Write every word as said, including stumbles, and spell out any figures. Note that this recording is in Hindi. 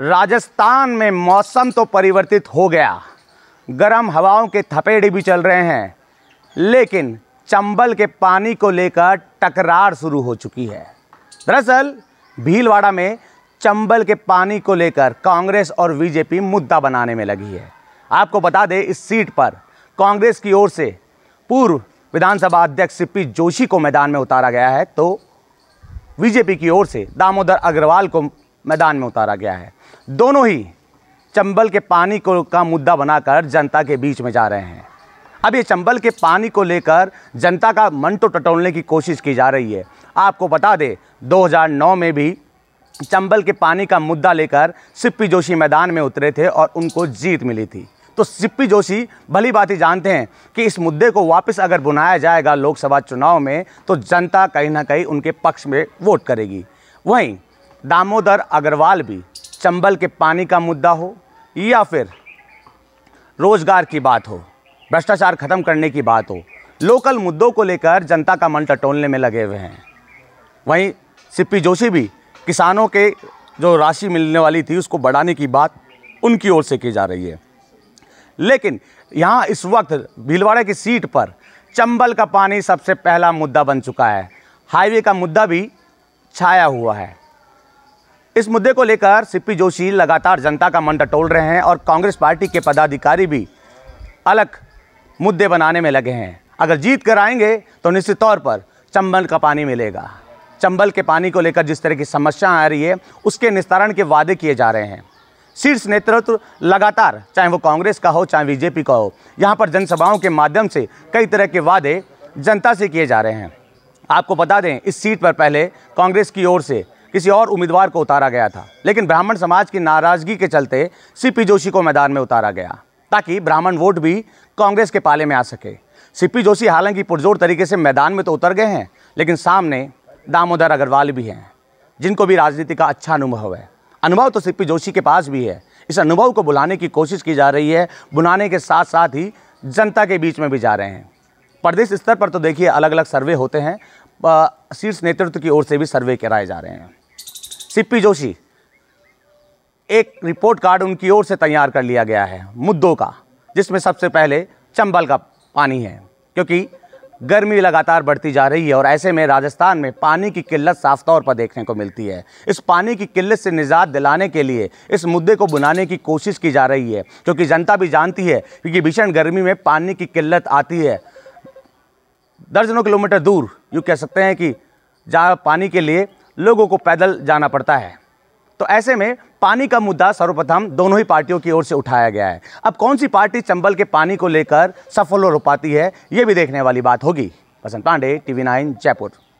राजस्थान में मौसम तो परिवर्तित हो गया, गर्म हवाओं के थपेड़े भी चल रहे हैं, लेकिन चंबल के पानी को लेकर टकरार शुरू हो चुकी है। दरअसल भीलवाड़ा में चंबल के पानी को लेकर कांग्रेस और बीजेपी मुद्दा बनाने में लगी है। आपको बता दें, इस सीट पर कांग्रेस की ओर से पूर्व विधानसभा अध्यक्ष सीपी जोशी को मैदान में उतारा गया है, तो बीजेपी की ओर से दामोदर अग्रवाल को मैदान में उतारा गया है। दोनों ही चंबल के पानी को का मुद्दा बनाकर जनता के बीच में जा रहे हैं। अब ये चंबल के पानी को लेकर जनता का मन तो टटोलने की कोशिश की जा रही है। आपको बता दें, दो हज़ार नौ में भी चंबल के पानी का मुद्दा लेकर सीपी जोशी मैदान में उतरे थे और उनको जीत मिली थी। तो सीपी जोशी भली बात ही जानते हैं कि इस मुद्दे को वापस अगर बुनाया जाएगा लोकसभा चुनाव में तो जनता कहीं ना कहीं उनके पक्ष में वोट करेगी। वहीं दामोदर अग्रवाल भी चंबल के पानी का मुद्दा हो या फिर रोजगार की बात हो, भ्रष्टाचार खत्म करने की बात हो, लोकल मुद्दों को लेकर जनता का मन टटोलने में लगे हुए हैं। वहीं सीपी जोशी भी किसानों के जो राशि मिलने वाली थी उसको बढ़ाने की बात उनकी ओर से की जा रही है। लेकिन यहाँ इस वक्त भीलवाड़ा की सीट पर चंबल का पानी सबसे पहला मुद्दा बन चुका है। हाईवे का मुद्दा भी छाया हुआ है। इस मुद्दे को लेकर सीपी जोशी लगातार जनता का मन टटोल रहे हैं और कांग्रेस पार्टी के पदाधिकारी भी अलग मुद्दे बनाने में लगे हैं। अगर जीत कर आएंगे तो निश्चित तौर पर चंबल का पानी मिलेगा। चंबल के पानी को लेकर जिस तरह की समस्या आ रही है उसके निस्तारण के वादे किए जा रहे हैं। शीर्ष नेतृत्व लगातार, चाहे वो कांग्रेस का हो चाहे बीजेपी का हो, यहाँ पर जनसभाओं के माध्यम से कई तरह के वादे जनता से किए जा रहे हैं। आपको बता दें, इस सीट पर पहले कांग्रेस की ओर से किसी और उम्मीदवार को उतारा गया था, लेकिन ब्राह्मण समाज की नाराज़गी के चलते सीपी जोशी को मैदान में उतारा गया ताकि ब्राह्मण वोट भी कांग्रेस के पाले में आ सके। सीपी जोशी हालांकि पुरजोर तरीके से मैदान में तो उतर गए हैं, लेकिन सामने दामोदर अग्रवाल भी हैं जिनको भी राजनीति का अच्छा अनुभव है। अनुभव तो सीपी जोशी के पास भी है। इस अनुभव को बुलाने की कोशिश की जा रही है, बुलाने के साथ साथ ही जनता के बीच में भी जा रहे हैं। प्रदेश स्तर पर तो देखिए अलग अलग सर्वे होते हैं, शीर्ष नेतृत्व की ओर से भी सर्वे कराए जा रहे हैं। सीपी जोशी, एक रिपोर्ट कार्ड उनकी ओर से तैयार कर लिया गया है मुद्दों का, जिसमें सबसे पहले चंबल का पानी है, क्योंकि गर्मी लगातार बढ़ती जा रही है और ऐसे में राजस्थान में पानी की किल्लत साफ तौर पर देखने को मिलती है। इस पानी की किल्लत से निजात दिलाने के लिए इस मुद्दे को बुनाने की कोशिश की जा रही है, क्योंकि जनता भी जानती है क्योंकि भीषण गर्मी में पानी की किल्लत आती है। दर्जनों किलोमीटर दूर, यूँ कह सकते हैं कि जहाँ पानी के लिए लोगों को पैदल जाना पड़ता है। तो ऐसे में पानी का मुद्दा सर्वप्रथम दोनों ही पार्टियों की ओर से उठाया गया है। अब कौन सी पार्टी चंबल के पानी को लेकर सफल हो पाती है, ये भी देखने वाली बात होगी। Prashant Pandey, TV nine, Jaipur.